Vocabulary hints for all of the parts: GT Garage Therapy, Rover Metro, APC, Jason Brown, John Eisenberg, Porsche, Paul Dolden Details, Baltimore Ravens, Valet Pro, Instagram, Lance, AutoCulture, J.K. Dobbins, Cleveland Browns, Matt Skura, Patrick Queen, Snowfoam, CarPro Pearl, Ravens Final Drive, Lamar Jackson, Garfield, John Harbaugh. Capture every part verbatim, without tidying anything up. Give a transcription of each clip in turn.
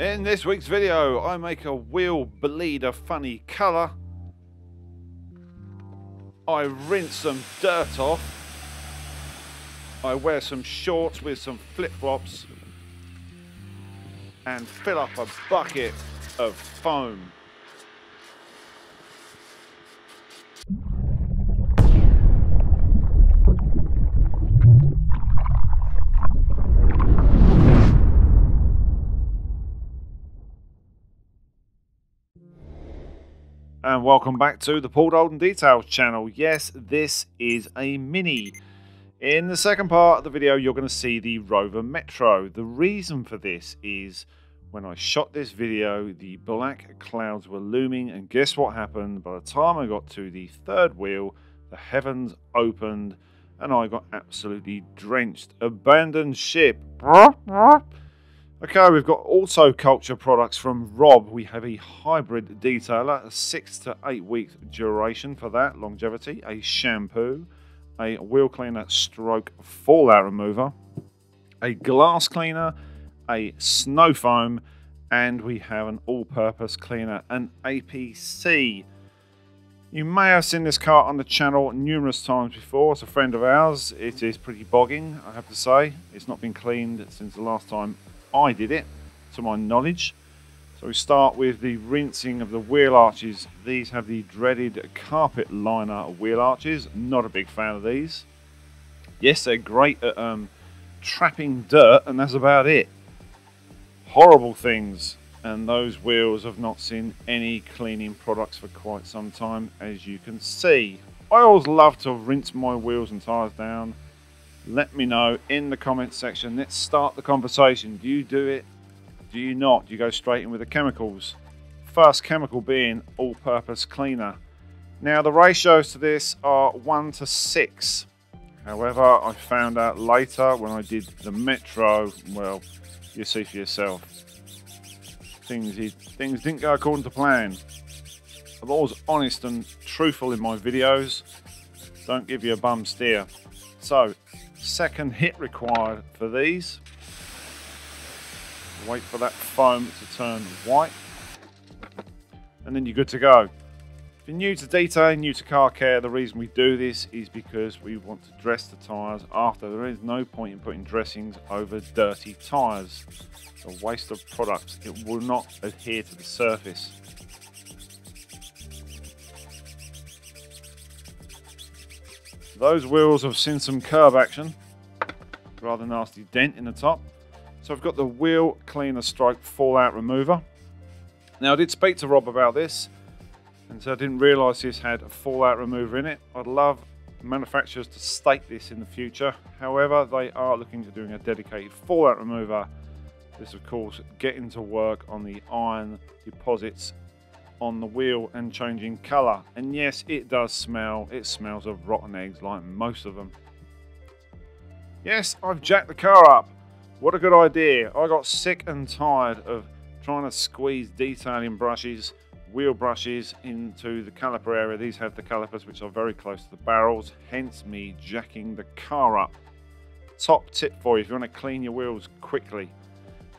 In this week's video, I make a wheel bleed a funny colour. I rinse some dirt off. I wear some shorts with some flip-flops. And fill up a bucket of foam. And welcome back to the Paul Dolden Details channel. Yes, this is a Mini. In the second part of the video, you're going to see the Rover Metro. The reason for this is when I shot this video, the black clouds were looming, and guess what happened? By the time I got to the third wheel, the heavens opened, and I got absolutely drenched. Abandoned ship. Okay, we've got AutoCulture products from Rob. We have a hybrid detailer, a six to eight week duration for that longevity, a shampoo, a wheel cleaner stroke fallout remover, a glass cleaner, a snow foam, and we have an all-purpose cleaner, an A P C. You may have seen this car on the channel numerous times before. It's a friend of ours. It is pretty bogging, I have to say. It's not been cleaned since the last time I did it, to my knowledge. So we start with the rinsing of the wheel arches. These have the dreaded carpet liner wheel arches. Not a big fan of these. Yes, they're great at um, trapping dirt, and that's about it. Horrible things. And those wheels have not seen any cleaning products for quite some time, as you can see. I always love to rinse my wheels and tires down. Let me know in the comments section. Let's start the conversation. Do you do it? Do you not? Do you go straight in with the chemicals? First chemical being all-purpose cleaner. Now the ratios to this are one to six. However, I found out later when I did the Metro, well, you see for yourself. Things, things didn't go according to plan. I'm always honest and truthful in my videos. Don't give you a bum steer. So, second hit required for these. Wait for that foam to turn white, and then you're good to go. If you're new to detailing, new to car care, the reason we do this is because we want to dress the tyres after. There is no point in putting dressings over dirty tyres. It's a waste of products. It will not adhere to the surface. Those wheels have seen some curb action, rather nasty dent in the top. So I've got the wheel cleaner stroke fallout remover. Now I did speak to Rob about this, and so I didn't realise this had a fallout remover in it. I'd love manufacturers to state this in the future. However, they are looking to doing a dedicated fallout remover. This, of course, getting to work on the iron deposits on the wheel and changing colour. And yes, it does smell. It smells of rotten eggs, like most of them. Yes, I've jacked the car up. What a good idea. I got sick and tired of trying to squeeze detailing brushes, wheel brushes, into the caliper area. These have the calipers which are very close to the barrels, hence me jacking the car up. Top tip for you if you want to clean your wheels quickly.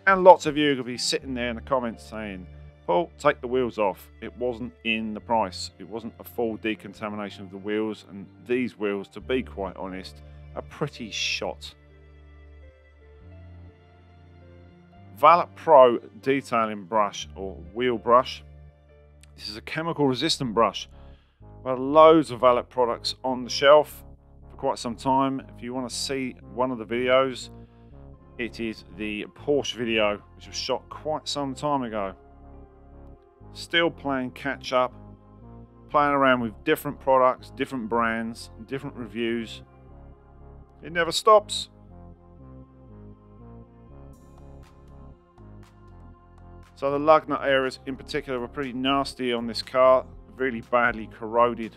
And lots of you will be sitting there in the comments saying, Paul, take the wheels off. It wasn't in the price. It wasn't a full decontamination of the wheels, and these wheels, to be quite honest, are pretty shot. Valet Pro detailing brush or wheel brush. This is a chemical resistant brush. I've had loads of Valet products on the shelf for quite some time. If you want to see one of the videos, it is the Porsche video, which was shot quite some time ago. Still playing catch up, playing around with different products, different brands, different reviews. It never stops. So the lug nut areas in particular were pretty nasty on this car, really badly corroded.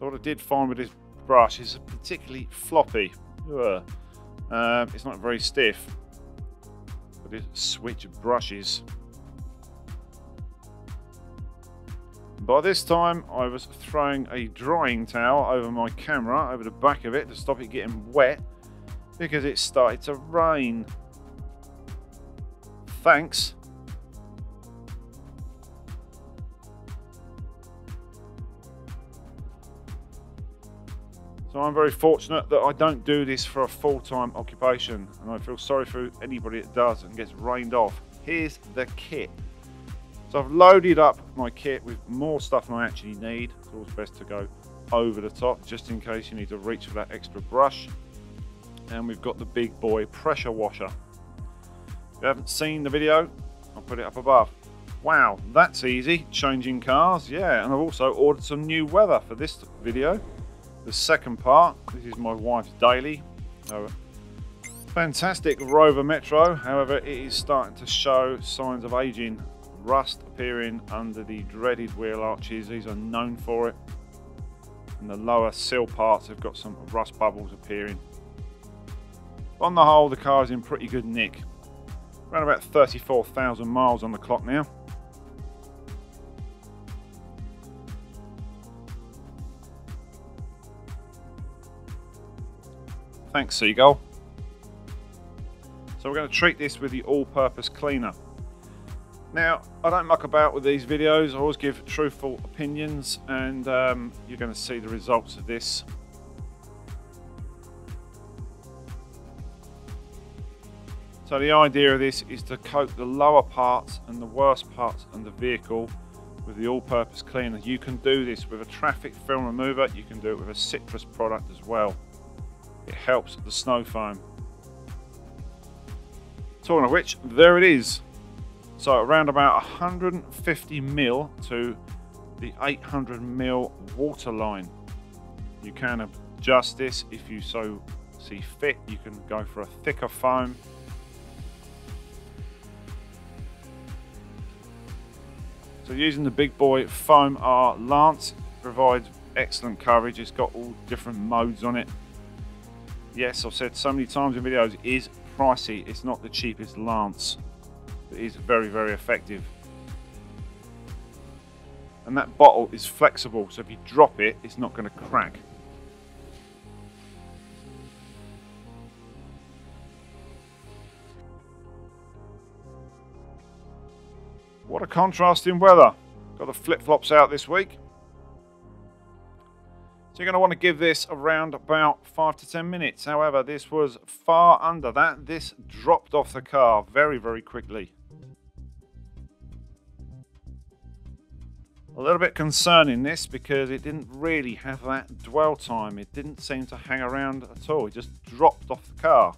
So what I did find with this brush is particularly floppy. Ugh. Uh, it's not very stiff, but it switch brushes. By this time, I was throwing a drying towel over my camera, over the back of it, to stop it getting wet, because it started to rain. Thanks. So I'm very fortunate that I don't do this for a full-time occupation, and I feel sorry for anybody that does and gets rained off. Here's the kit. So I've loaded up my kit with more stuff than I actually need. It's always best to go over the top just in case you need to reach for that extra brush. And we've got the big boy pressure washer. If you haven't seen the video, I'll put it up above. Wow, that's easy, changing cars, yeah. And I've also ordered some new weather for this video. The second part, this is my wife's daily. Over. Fantastic Rover Metro, however, it is starting to show signs of aging. Rust appearing under the dreaded wheel arches, these are known for it. And the lower sill parts have got some rust bubbles appearing. On the whole, the car is in pretty good nick. Around about thirty-four thousand miles on the clock now. Thanks, Seagull. So we're going to treat this with the all-purpose cleaner. Now, I don't muck about with these videos. I always give truthful opinions, and um, you're going to see the results of this. So the idea of this is to coat the lower parts and the worst parts of the vehicle with the all-purpose cleaner. You can do this with a traffic film remover. You can do it with a citrus product as well. It helps the snow foam. Talking of which, there it is. So around about one hundred fifty mil to the eight hundred mil water line. You can adjust this if you so see fit. You can go for a thicker foam. So using the big boy foam R Lance, it provides excellent coverage. It's got all different modes on it. Yes, I've said so many times in videos, it is pricey. It's not the cheapest Lance, but it is very, very effective. And that bottle is flexible, so if you drop it, it's not going to crack. What a contrasting weather. Got the flip-flops out this week. So you're going to want to give this around about five to ten minutes. However, this was far under that. This dropped off the car very, very quickly. A little bit concerning this because it didn't really have that dwell time. It didn't seem to hang around at all. It just dropped off the car.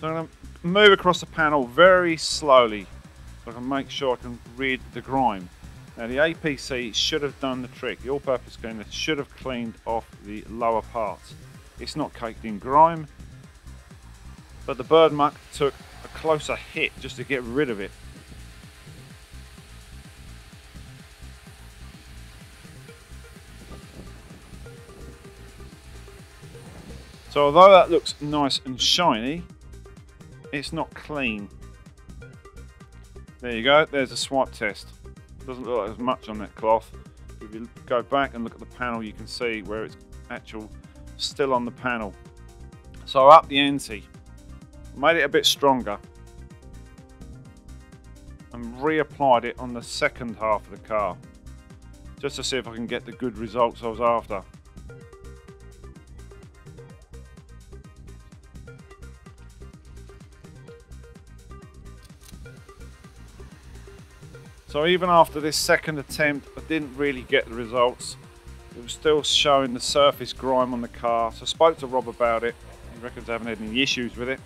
So I'm going to move across the panel very slowly so I can make sure I can rid the grime. Now the A P C should have done the trick. The all-purpose cleaner should have cleaned off the lower parts. It's not caked in grime, but the bird muck took a closer hit just to get rid of it. So although that looks nice and shiny, it's not clean. There you go, there's a swipe test. Doesn't look like there's much on that cloth. If you go back and look at the panel, you can see where it's actual still on the panel. So up the ante, made it a bit stronger and reapplied it on the second half of the car just to see if I can get the good results I was after. So even after this second attempt, I didn't really get the results. It was still showing the surface grime on the car. So I spoke to Rob about it. He reckons I haven't had any issues with it.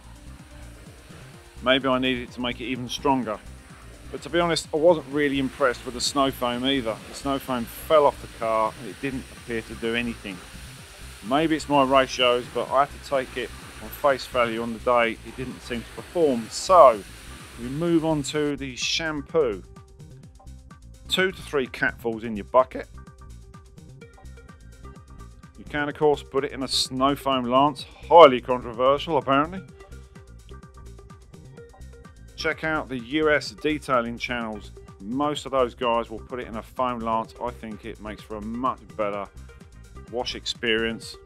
Maybe I needed to make it even stronger. But to be honest, I wasn't really impressed with the snow foam either. The snow foam fell off the car and it didn't appear to do anything. Maybe it's my ratios, but I have to take it on face value on the day. It didn't seem to perform. So we move on to the shampoo. Two to three catfalls in your bucket, can, of course, put it in a snow foam lance. Highly controversial, apparently. Check out the U S detailing channels. Most of those guys will put it in a foam lance. I think it makes for a much better wash experience.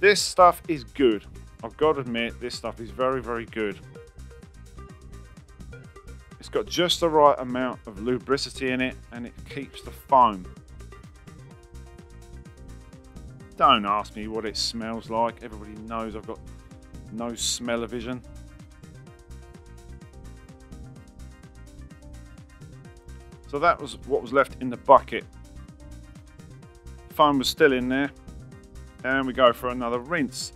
This stuff is good. I've got to admit, this stuff is very, very good. It's got just the right amount of lubricity in it, and it keeps the foam. Don't ask me what it smells like. Everybody knows I've got no smell-o-vision. So that was what was left in the bucket. Foam was still in there. And we go for another rinse.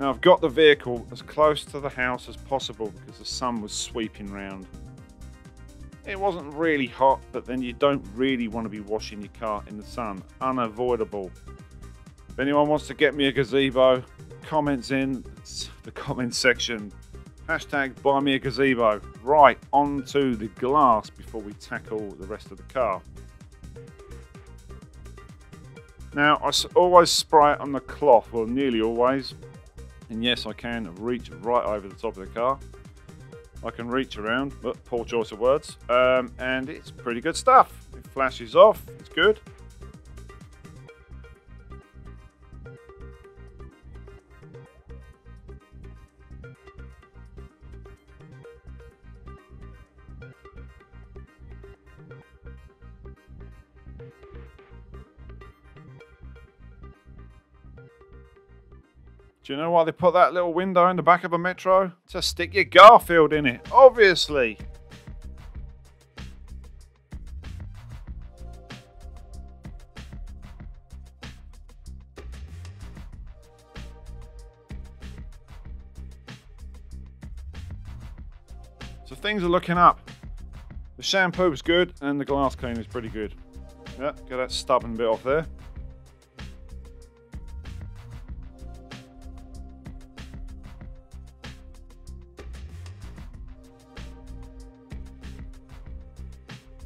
Now I've got the vehicle as close to the house as possible because the sun was sweeping round. It wasn't really hot, but then you don't really want to be washing your car in the sun. Unavoidable. If anyone wants to get me a gazebo, comments in the comment section. Hashtag buy me a gazebo. Right, onto the glass before we tackle the rest of the car. Now, I always spray it on the cloth, well, nearly always. And yes, I can reach right over the top of the car. I can reach around, but poor choice of words. Um, and it's pretty good stuff. It flashes off, it's good. Do you know why they put that little window in the back of a Metro? To stick your Garfield in it, obviously. So things are looking up. The shampoo is good and the glass cleaner is pretty good. Yeah, get that stubborn bit off there.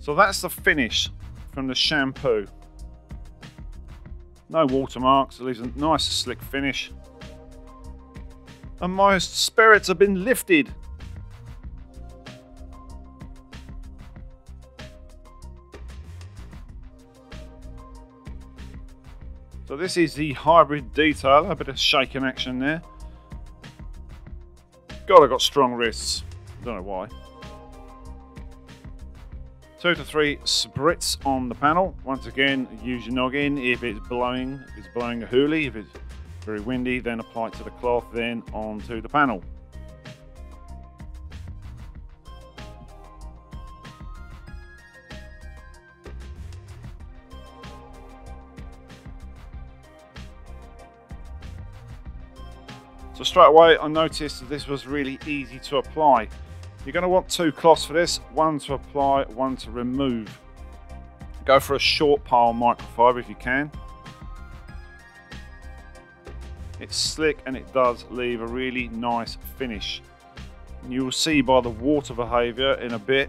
So that's the finish from the shampoo. No watermarks, it leaves a nice slick finish. And my spirits have been lifted. So this is the hybrid detail, a bit of shaking action there. God, I've got strong wrists, I don't know why. Two to three spritz on the panel. Once again, use your noggin if it's blowing, if it's blowing a hoolie, if it's very windy, then apply it to the cloth, then onto the panel. So straight away, I noticed that this was really easy to apply. You're going to want two cloths for this, one to apply, one to remove. Go for a short pile microfiber if you can. It's slick and it does leave a really nice finish. And you will see by the water behaviour in a bit,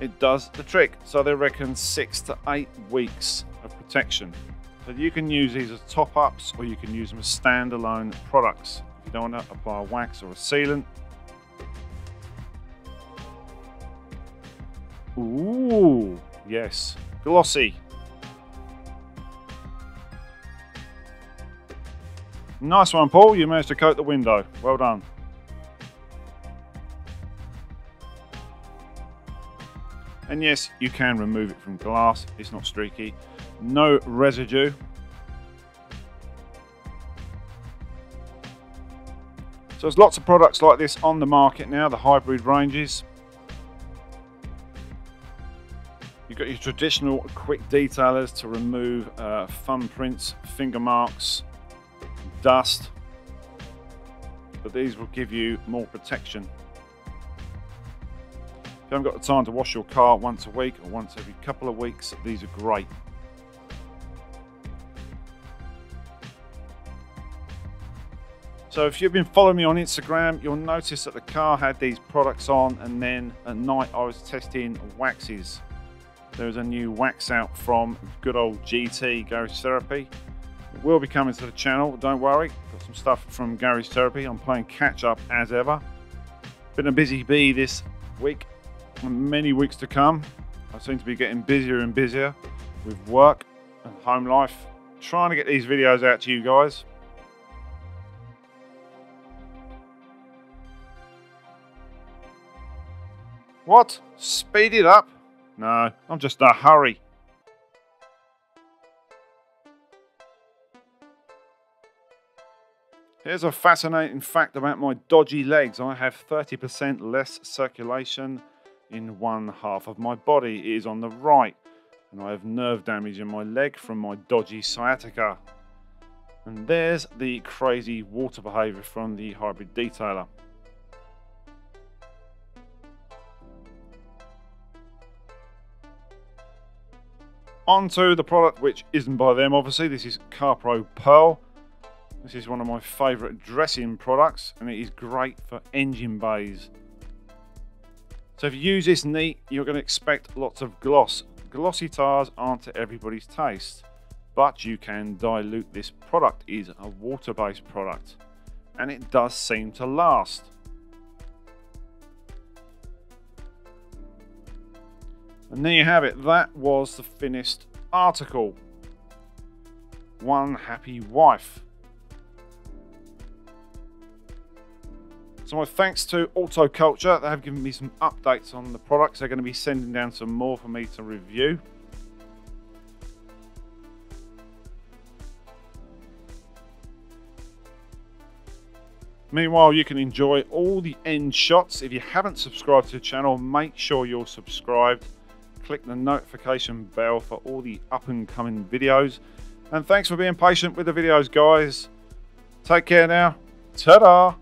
it does the trick. So they reckon six to eight weeks of protection. So you can use these as top-ups or you can use them as standalone products. If you don't want to apply a wax or a sealant. Ooh, yes, glossy. Nice one, Paul, you managed to coat the window. Well done. And yes, you can remove it from glass. It's not streaky. No residue. So there's lots of products like this on the market now, the hybrid ranges. You've got your traditional quick detailers to remove uh, thumbprints, finger marks, dust, but these will give you more protection. If you haven't got the time to wash your car once a week or once every couple of weeks, these are great. So if you've been following me on Instagram, you'll notice that the car had these products on, and then at night I was testing waxes. There's a new wax out from good old G T Garage Therapy. It will be coming to the channel, but don't worry. Got some stuff from Garage Therapy. I'm playing catch up as ever. Been a busy bee this week and many weeks to come. I seem to be getting busier and busier with work and home life. Trying to get these videos out to you guys. What? Speed it up? No, I'm just in a hurry. Here's a fascinating fact about my dodgy legs. I have thirty percent less circulation in one half of my body. It is on the right. And I have nerve damage in my leg from my dodgy sciatica. And there's the crazy water behaviour from the hybrid detailer. On to the product, which isn't by them obviously. This is CarPro Pearl. This is one of my favourite dressing products, and it is great for engine bays. So if you use this neat, you're going to expect lots of gloss. Glossy tires aren't to everybody's taste, but you can dilute this product. It is a water-based product, and it does seem to last. And there you have it. That was the finished article. One happy wife. So my thanks to AutoCulture. They have given me some updates on the products. They're going to be sending down some more for me to review. Meanwhile, you can enjoy all the end shots. If you haven't subscribed to the channel, make sure you're subscribed. Click the notification bell for all the up and coming videos. And thanks for being patient with the videos, guys. Take care now. Ta-da!